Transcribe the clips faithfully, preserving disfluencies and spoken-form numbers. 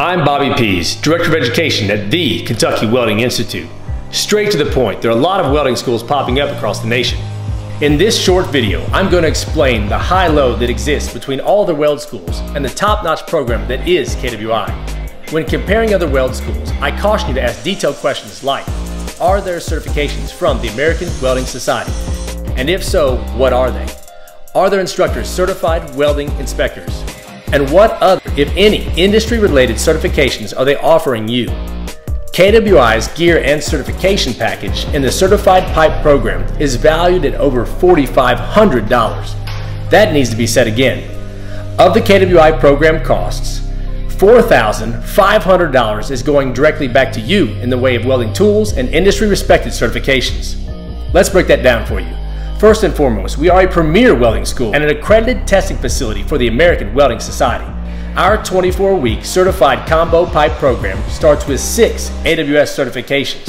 I'm Bobby Pease, Director of Education at the Kentucky Welding Institute. Straight to the point, there are a lot of welding schools popping up across the nation. In this short video, I'm going to explain the high-low that exists between all the weld schools and the top-notch program that is K W I. When comparing other weld schools, I caution you to ask detailed questions like, are there certifications from the American Welding Society? And if so, what are they? Are their instructors certified welding inspectors? And what other, if any, industry-related certifications are they offering you? K W I's gear and certification package in the Certified Pipe Program is valued at over four thousand five hundred dollars. That needs to be said again. Of the K W I program costs, four thousand five hundred dollars is going directly back to you in the way of welding tools and industry-respected certifications. Let's break that down for you. First and foremost, we are a premier welding school and an accredited testing facility for the American Welding Society. Our twenty-four week certified combo pipe program starts with six A W S certifications.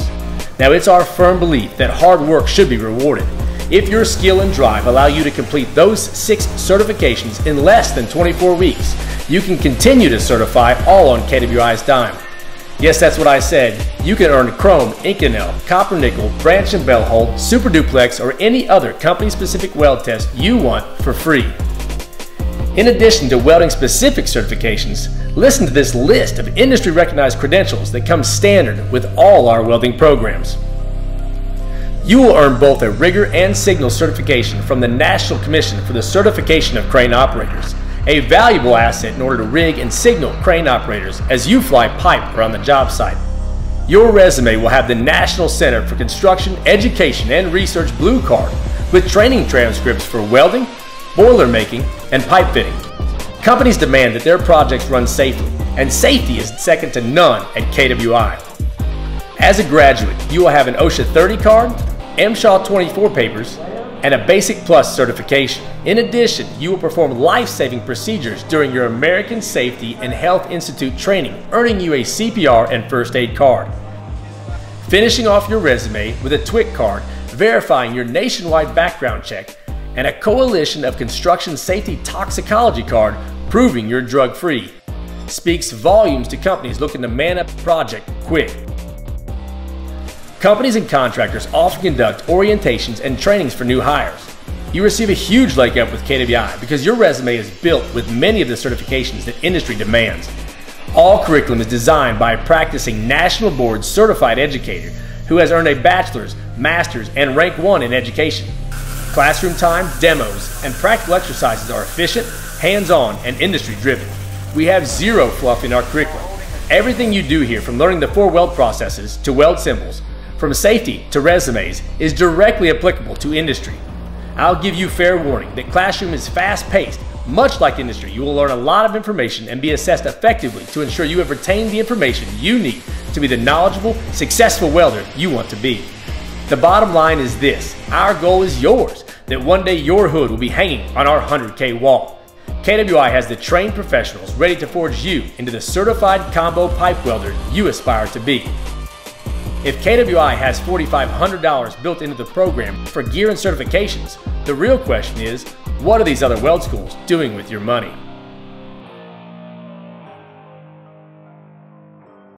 Now, it's our firm belief that hard work should be rewarded. If your skill and drive allow you to complete those six certifications in less than twenty-four weeks, you can continue to certify all on K W I's dime. Yes, that's what I said. You can earn Chrome, Inconel, Copper Nickel, Branch and Bell Hole, Super Duplex, or any other company-specific weld test you want for free. In addition to welding-specific certifications, listen to this list of industry-recognized credentials that come standard with all our welding programs. You will earn both a rigor and signal certification from the National Commission for the Certification of Crane Operators, a valuable asset in order to rig and signal crane operators as you fly pipe around the job site. Your resume will have the National Center for Construction, Education, and Research Blue Card with training transcripts for welding, boiler making, and pipe fitting. Companies demand that their projects run safely, and safety is second to none at K W I. As a graduate, you will have an OSHA thirty card, M S H A twenty-four papers, and a Basic Plus certification. In addition, you will perform life-saving procedures during your American Safety and Health Institute training, earning you a C P R and first aid card. Finishing off your resume with a T W I C card, verifying your nationwide background check, and a Coalition of Construction Safety Toxicology card, proving you're drug-free, speaks volumes to companies looking to man up the project quick. Companies and contractors often conduct orientations and trainings for new hires. You receive a huge leg up with K W I because your resume is built with many of the certifications that industry demands. All curriculum is designed by a practicing national board certified educator who has earned a bachelor's, master's, and rank one in education. Classroom time, demos, and practical exercises are efficient, hands-on, and industry-driven. We have zero fluff in our curriculum. Everything you do here, from learning the four weld processes to weld symbols, from safety to resumes, is directly applicable to industry. I'll give you fair warning that classroom is fast-paced. Much like industry, you will learn a lot of information and be assessed effectively to ensure you have retained the information you need to be the knowledgeable, successful welder you want to be. The bottom line is this: our goal is yours, that one day your hood will be hanging on our one hundred K wall. K W I has the trained professionals ready to forge you into the certified combo pipe welder you aspire to be. If K W I has four thousand five hundred dollars built into the program for gear and certifications, the real question is, what are these other weld schools doing with your money?